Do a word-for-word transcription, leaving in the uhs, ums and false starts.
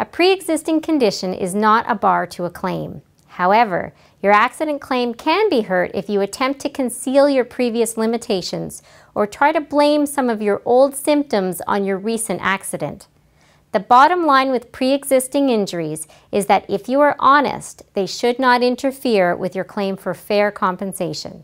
A pre-existing condition is not a bar to a claim. However, your accident claim can be hurt if you attempt to conceal your previous limitations or try to blame some of your old symptoms on your recent accident. The bottom line with pre-existing injuries is that if you are honest, they should not interfere with your claim for fair compensation.